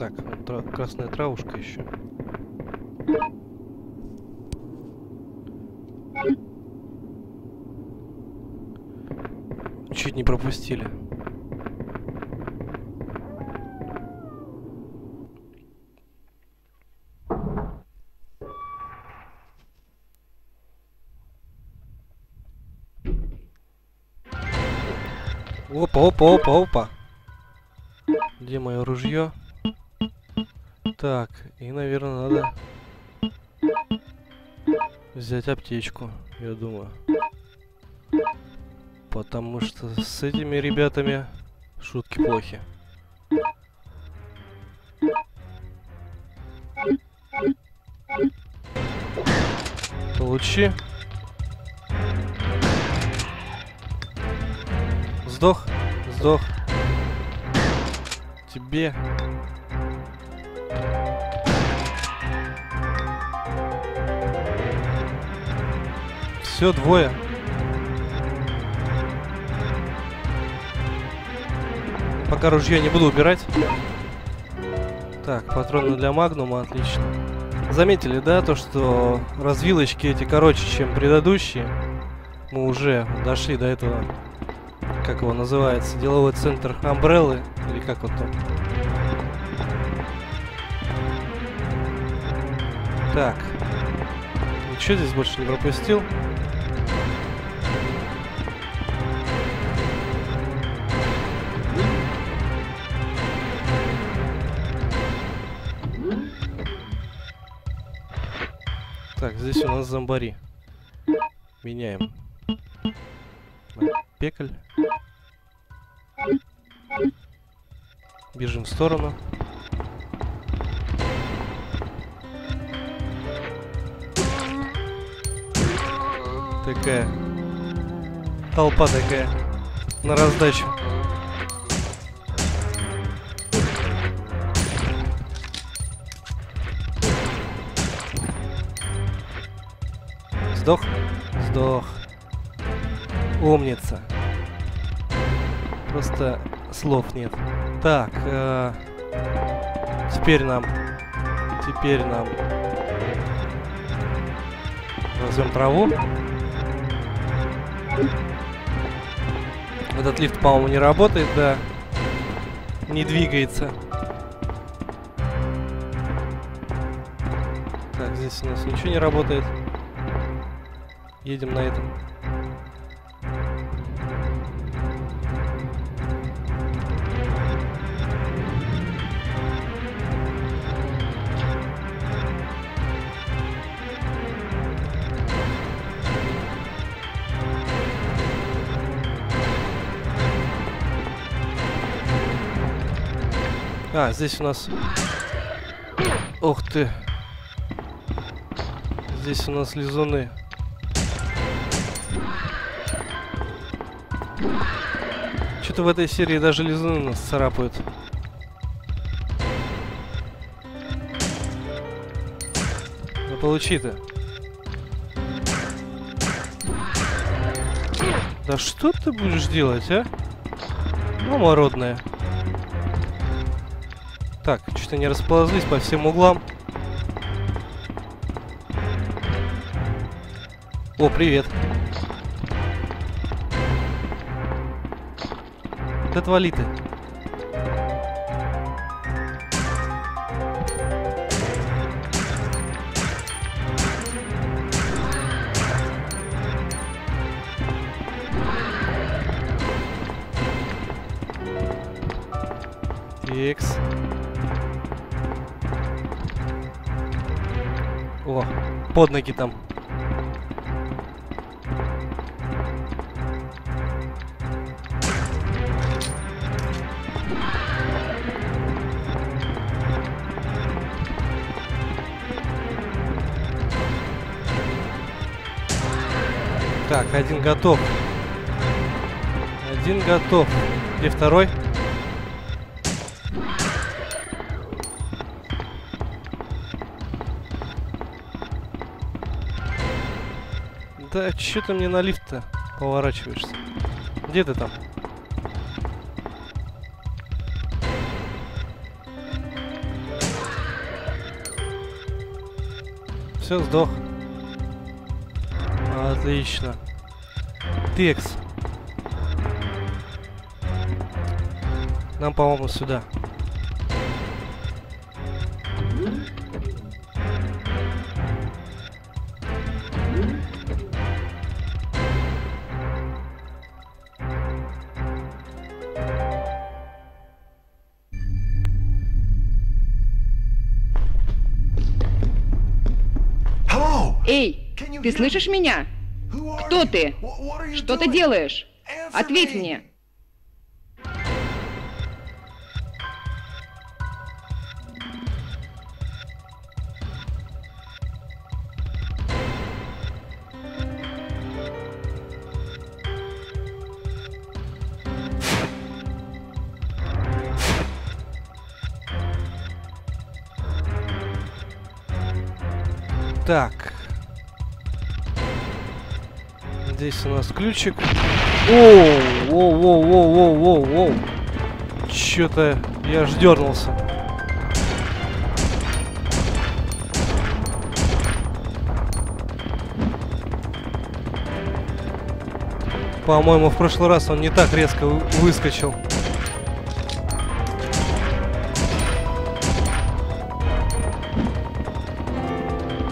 Так, красная травушка еще. Чуть не пропустили. Опа, опа, опа, опа. Где мое ружье? Так, и, наверное, надо взять аптечку, я думаю. Потому что с этими ребятами шутки плохи. Получи. Сдох, сдох. Тебе. Все, двое. Пока ружье не буду убирать. Так, патроны для магнума, отлично. Заметили, да, то, что развилочки эти короче, чем предыдущие. Мы уже дошли до этого, как его называется, деловой центр Umbrella, или как вот там. Так, ничего здесь больше не пропустил. Так, здесь у нас зомбари. Меняем. Пекаль. Бежим в сторону. Такая толпа такая на раздачу. Сдох, сдох. Умница. Просто слов нет. Так, теперь нам возьмем траву. Этот лифт, по-моему, не работает, да. Не двигается. Так, здесь у нас ничего не работает. Едем на этом. А, здесь у нас... Ох ты! Здесь у нас лизуны. Что-то в этой серии даже лизуны нас царапают. Да получи-то. Да что ты будешь делать, а? Мама родная. Так, что-то не расползлись по всем углам. О, привет. Вот отвали ты. Икс. О, под ноги там. Так, один готов. Один готов. И второй. Да что ты мне на лифт-то поворачиваешься? Где ты там? все, сдох. Отлично. Пекс. Нам, по-моему, сюда. Эй, ты слышишь меня? Кто ты? Что ты делаешь? Ответь мне. Так. Здесь у нас ключик. Воу. Чё-то я аж дернулся. По-моему, в прошлый раз он не так резко выскочил.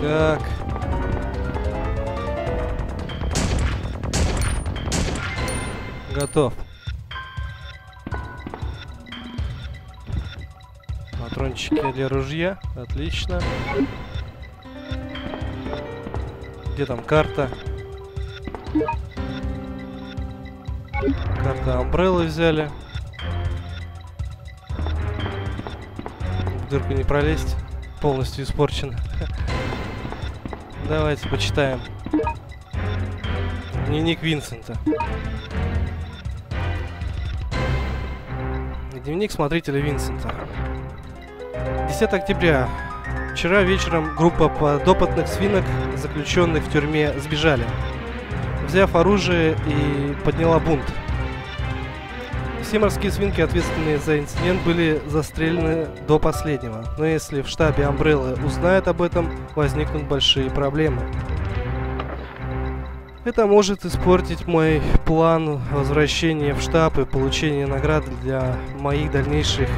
Так. Готов. Патрончики для ружья. Отлично. Где там карта? Карта Umbrella взяли. В дырку не пролезть. Полностью испорчена. Давайте почитаем. Дневник Винсента. Дневник смотрителя Винсента. 10 октября. Вчера вечером группа подопытных свинок, заключенных в тюрьме, сбежали, взяв оружие, и подняла бунт. Все морские свинки, ответственные за инцидент, были застрелены до последнего. Но если в штабе Umbrella узнают об этом, возникнут большие проблемы. Это может испортить мой план возвращения в штаб и получения награды для моих дальнейших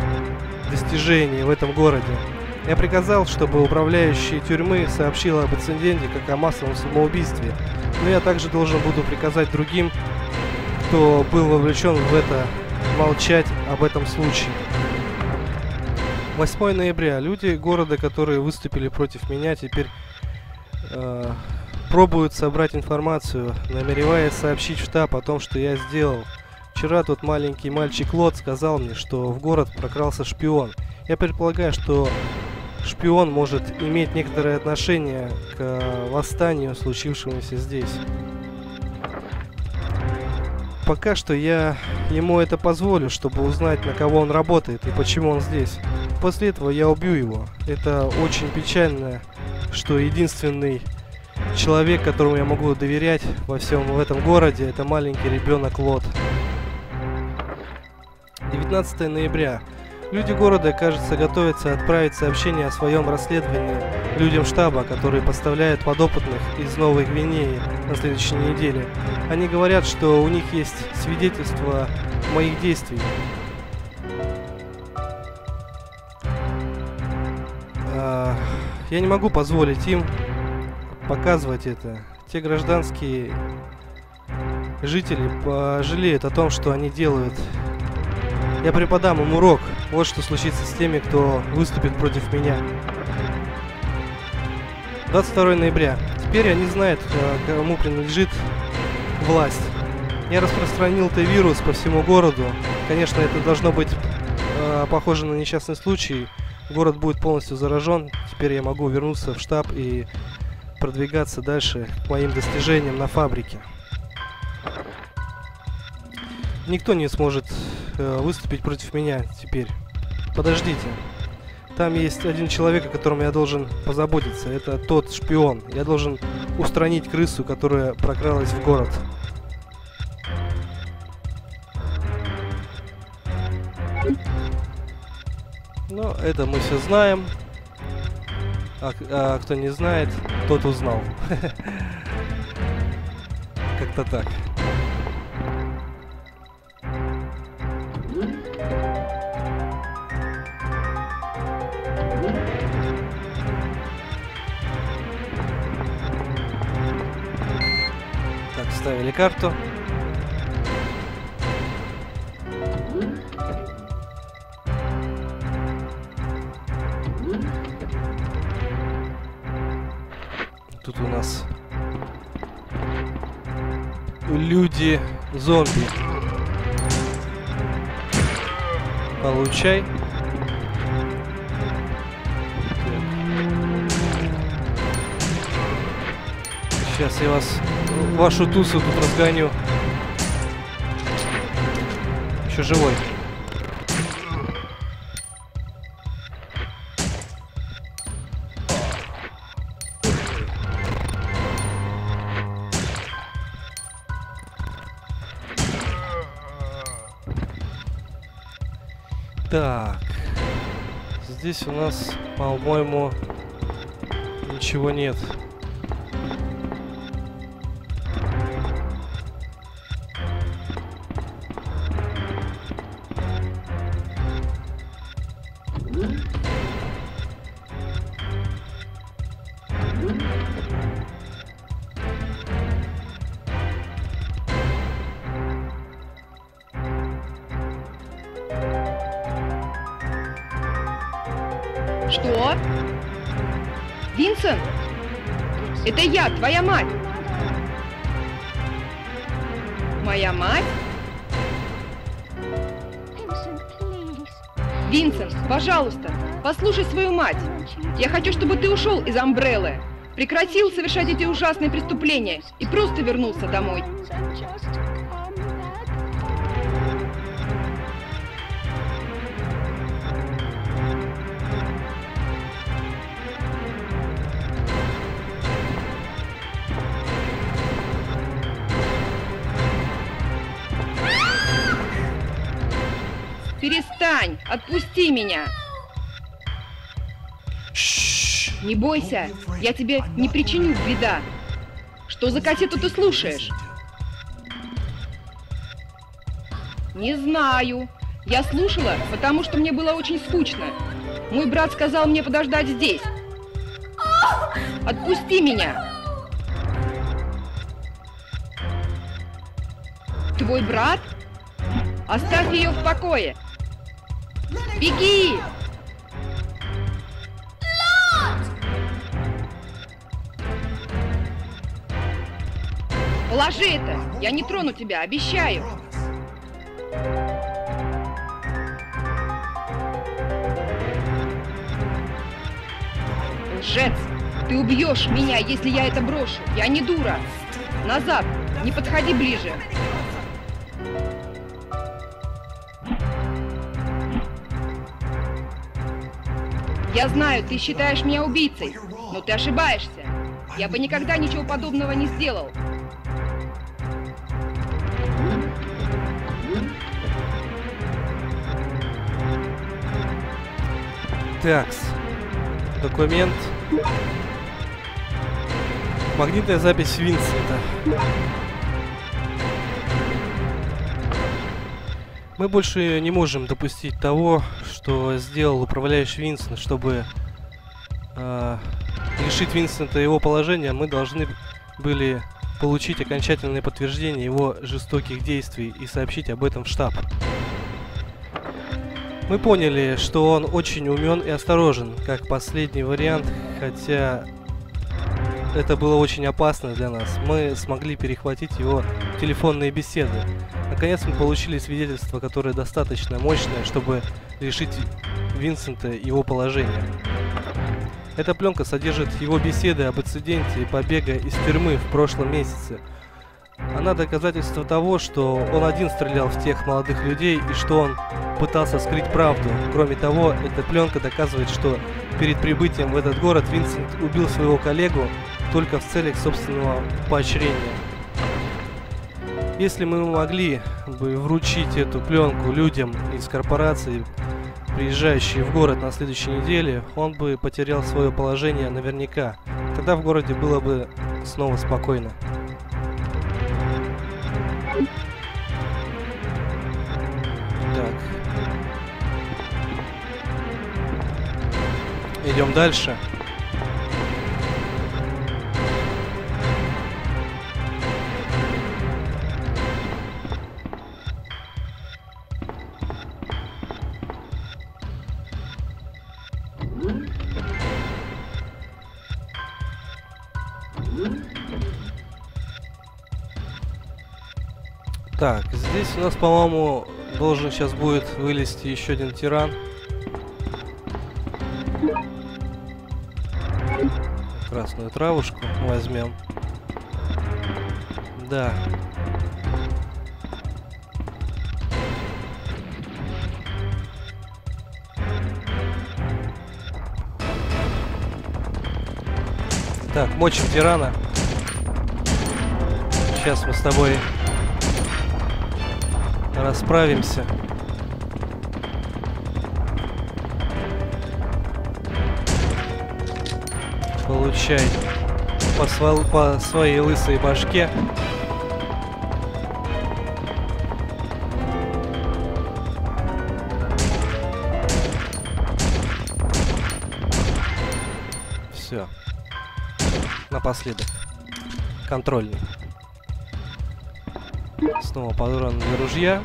достижений в этом городе. Я приказал, чтобы управляющий тюрьмы сообщил об инциденте как о массовом самоубийстве, но я также должен буду приказать другим, кто был вовлечен в это, молчать об этом случае. 8 ноября. Люди города, которые выступили против меня, теперь... пробуют собрать информацию, намереваясь сообщить в штаб о том, что я сделал. Вчера тот маленький мальчик Лот сказал мне, что в город прокрался шпион. Я предполагаю, что шпион может иметь некоторое отношение к восстанию, случившемуся здесь. Пока что я ему это позволю, чтобы узнать, на кого он работает и почему он здесь. После этого я убью его. Это очень печально, что единственный... человек, которому я могу доверять во всем в этом городе, это маленький ребенок Лот. 19 ноября. Люди города, кажется, готовятся отправить сообщение о своем расследовании людям штаба, которые поставляют подопытных из Новой Гвинеи на следующей неделе. Они говорят, что у них есть свидетельства моих действий. Я не могу позволить им показывать это. Те гражданские жители пожалеют о том, что они делают. Я преподам им урок. Вот что случится с теми, кто выступит против меня. 22 ноября. Теперь они знают, кому принадлежит власть. Я распространил этот вирус по всему городу. Конечно, это должно быть похоже на несчастный случай. Город будет полностью заражен. Теперь я могу вернуться в штаб и... продвигаться дальше к моим достижениям на фабрике. Никто не сможет выступить против меня теперь. Подождите. Там есть один человек, о котором я должен позаботиться. Это тот шпион. Я должен устранить крысу, которая прокралась в город. Но это мы все знаем. А кто не знает, тот узнал. Как-то так. Так, вставили карту. Тут у нас люди-зомби. Получай. Сейчас я вас, вашу тусу тут разгоню. Еще живой. Так, здесь у нас, по-моему, ничего нет. Что? Винсент? Это я, твоя мать. Моя мать? Винсент, пожалуйста, послушай свою мать. Я хочу, чтобы ты ушел из Umbrella, прекратил совершать эти ужасные преступления и просто вернулся домой. Перестань! Отпусти меня! Не бойся, я тебе не причиню вреда. Что за кассету ты слушаешь? Не знаю. Я слушала, потому что мне было очень скучно. Мой брат сказал мне подождать здесь. Отпусти меня! Твой брат? Оставь ее в покое! Беги! Положи это! Я не трону тебя, обещаю! Лжец! Ты убьешь меня, если я это брошу! Я не дура! Назад! Не подходи ближе! Я знаю, ты считаешь меня убийцей, но ты ошибаешься. Я бы никогда ничего подобного не сделал. Такс. Документ. Магнитная запись Винсента. Мы больше не можем допустить того, что сделал управляющий Винсент. Чтобы решить Винсента его положение, мы должны были получить окончательное подтверждение его жестоких действий и сообщить об этом в штаб. Мы поняли, что он очень умен и осторожен, как последний вариант, хотя это было очень опасно для нас. Мы смогли перехватить его телефонные беседы. Наконец мы получили свидетельство, которое достаточно мощное, чтобы лишить Винсента его положения. Эта пленка содержит его беседы об инциденте и побега из тюрьмы в прошлом месяце. Она доказательство того, что он один стрелял в тех молодых людей и что он пытался скрыть правду. Кроме того, эта пленка доказывает, что перед прибытием в этот город Винсент убил своего коллегу только в целях собственного поощрения. Если мы могли бы вручить эту пленку людям из корпорации, приезжающий в город на следующей неделе, он бы потерял свое положение наверняка. Тогда в городе было бы снова спокойно. Так. Идем дальше. Так, здесь у нас, по-моему, должен сейчас будет вылезти еще один тиран. Красную травушку возьмем. Да. Так, мочим тирана. Сейчас мы с тобой расправимся. Получай по своей лысой башке. Все. Напоследок. Контрольный. Снова патрон для ружья.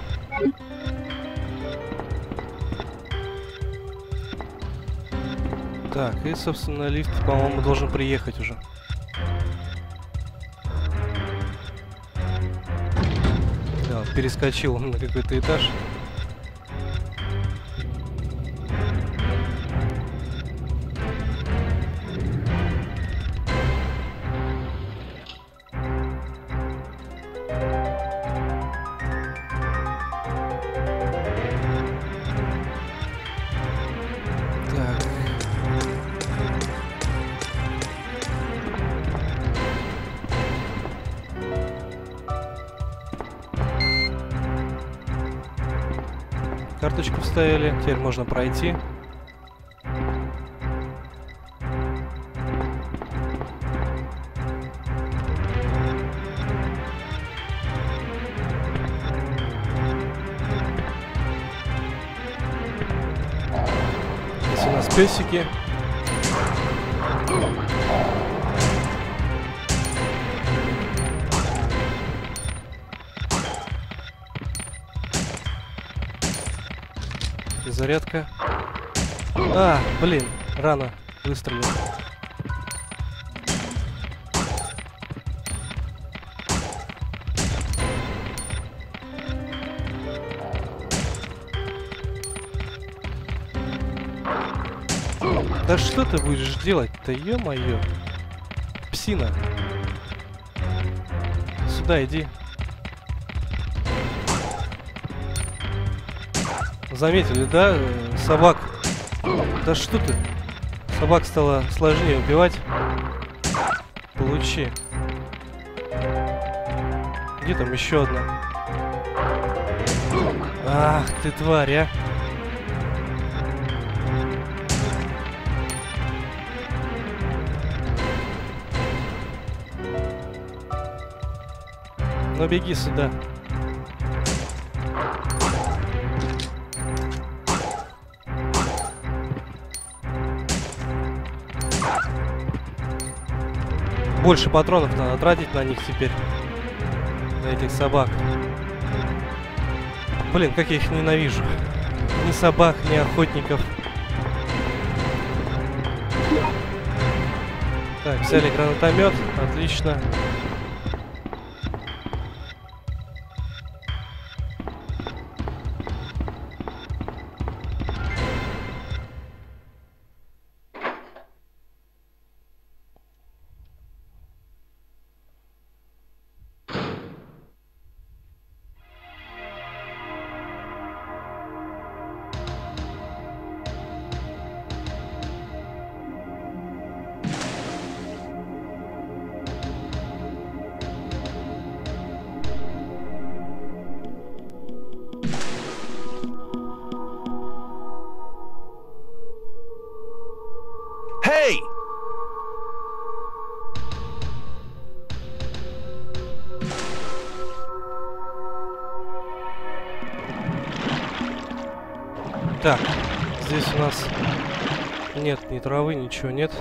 Так, и, собственно, лифт, по-моему, должен приехать уже. Да, перескочил он на какой-то этаж. Карточку вставили, теперь можно пройти. Здесь у нас песики. Зарядка. А, блин, рано выстрелил. Да что ты будешь делать-то, ё-моё? Псина. Сюда иди. Заметили, да, собак? Да что ты? Собак стало сложнее убивать. Получи. Где там еще одна? Ах ты тварь, а! Ну беги сюда. Больше патронов надо тратить на них теперь. На этих собак. Блин, как я их ненавижу. Ни собак, ни охотников. Так, взяли гранатомет. Отлично. Эй! Так, здесь у нас нет ни травы, ничего нет.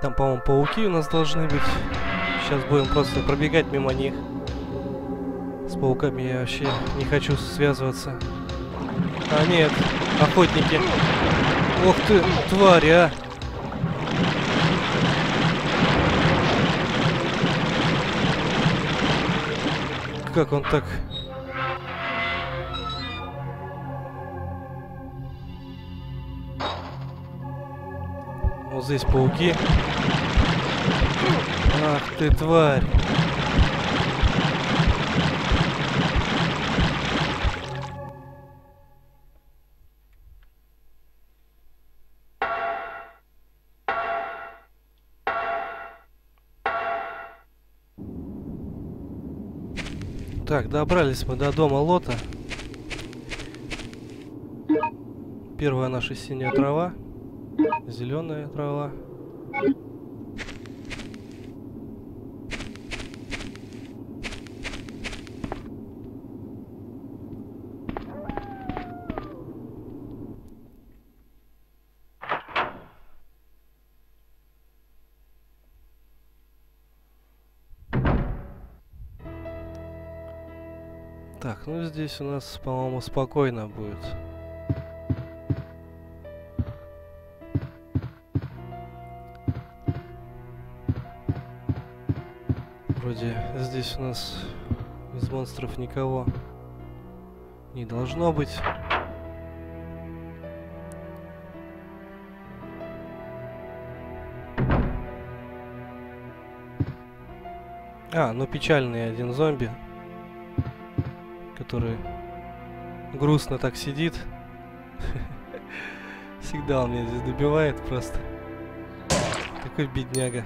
Там, по-моему, пауки у нас должны быть. Сейчас будем просто пробегать мимо них. С пауками я вообще не хочу связываться. А нет, охотники. Ох ты, тварь, а! Как он так? Вот здесь пауки. Ах ты, тварь. Так, добрались мы до дома Лота. Первая наша синяя трава, зеленая трава. Так, ну здесь у нас, по-моему, спокойно будет. Вроде здесь у нас из монстров никого не должно быть. А, ну печальный один зомби, который грустно так сидит. Всегда он меня здесь добивает просто. Такой бедняга.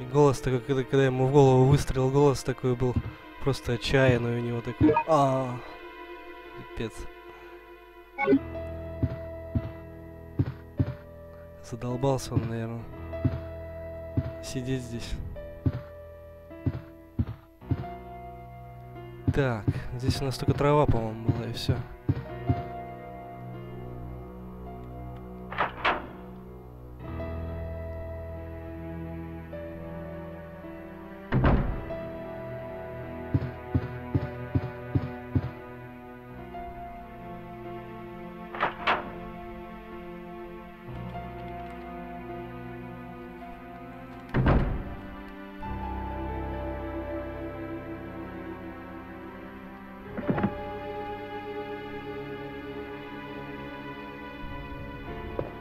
И голос такой, когда ему в голову выстрелил, голос такой был просто отчаянный у него такой. А-а-а. Пипец. Задолбался он, наверное, сидеть здесь. Так, здесь у нас только трава, по-моему, была, и все.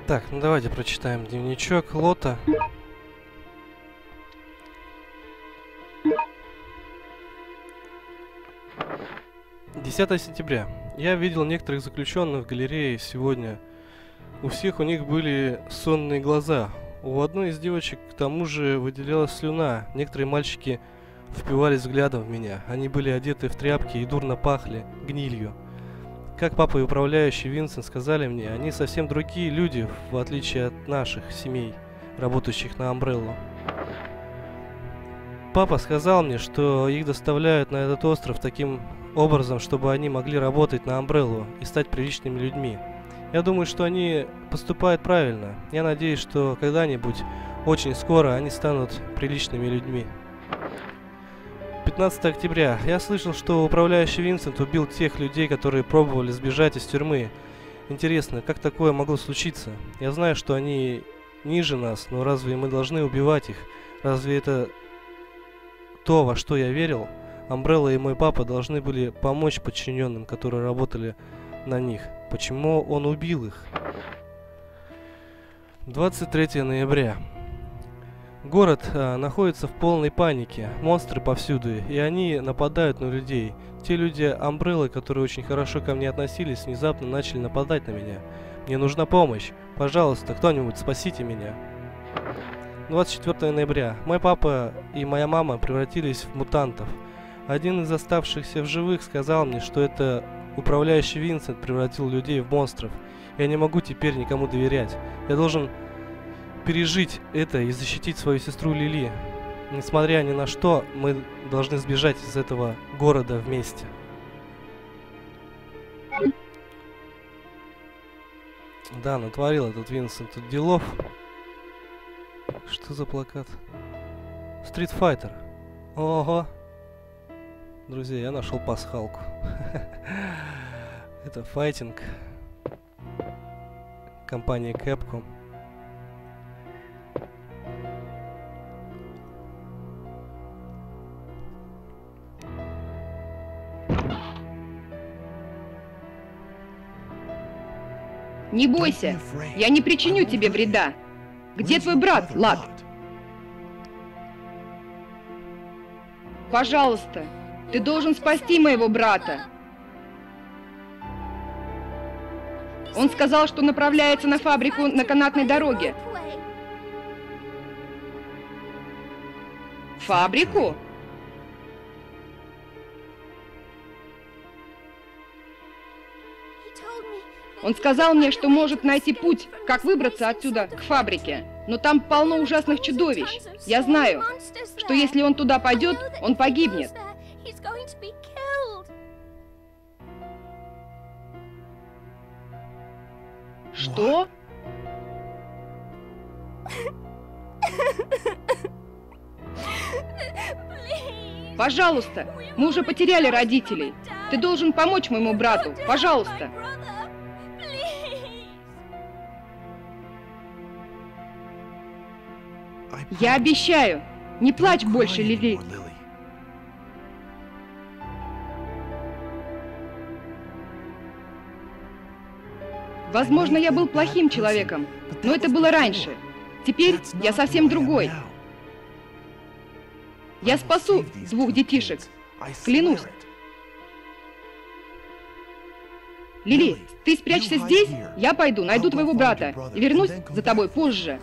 Так, ну давайте прочитаем дневничок Лота. «10 сентября. Я видел некоторых заключенных в галерее сегодня. У всех у них были сонные глаза. У одной из девочек к тому же выделялась слюна. Некоторые мальчики впивались взглядом в меня. Они были одеты в тряпки и дурно пахли гнилью. Как папа и управляющий Винсент сказали мне, они совсем другие люди, в отличие от наших семей, работающих на Umbrella. Папа сказал мне, что их доставляют на этот остров таким образом, чтобы они могли работать на Umbrella и стать приличными людьми. Я думаю, что они поступают правильно. Я надеюсь, что когда-нибудь, очень скоро, они станут приличными людьми. 15 октября. Я слышал, что управляющий Винсент убил тех людей, которые пробовали сбежать из тюрьмы. Интересно, как такое могло случиться? Я знаю, что они ниже нас, но разве мы должны убивать их? Разве это то, во что я верил? Umbrella и мой папа должны были помочь подчиненным, которые работали на них. Почему он убил их? 23 ноября. Город находится в полной панике, монстры повсюду, и они нападают на людей. Те люди Umbrella, которые очень хорошо ко мне относились, внезапно начали нападать на меня. Мне нужна помощь. Пожалуйста, кто-нибудь спасите меня. 24 ноября. Мой папа и моя мама превратились в мутантов. Один из оставшихся в живых сказал мне, что это управляющий Винсент превратил людей в монстров. Я не могу теперь никому доверять. Я должен пережить это и защитить свою сестру Лили. Несмотря ни на что, мы должны сбежать из этого города вместе. Да, натворил этот Винсент тут делов. Что за плакат? Street Fighter. Ого. Друзья, я нашел пасхалку. Это файтинг. Компания Capcom. Не бойся, я не причиню тебе вреда. Где твой брат, Лот? Пожалуйста, ты должен спасти моего брата. Он сказал, что направляется на фабрику на канатной дороге. Фабрику? Он сказал мне, что может найти путь, как выбраться отсюда к фабрике. Но там полно ужасных чудовищ. Я знаю, что если он туда пойдет, он погибнет. Что? Пожалуйста, мы уже потеряли родителей. Ты должен помочь моему брату, пожалуйста. Я обещаю, не плачь больше, Лили. Возможно, я был плохим человеком, но это было раньше. Теперь я совсем другой. Я спасу двух детишек, клянусь. Лили, ты спрячься здесь, я пойду, найду твоего брата и вернусь за тобой позже.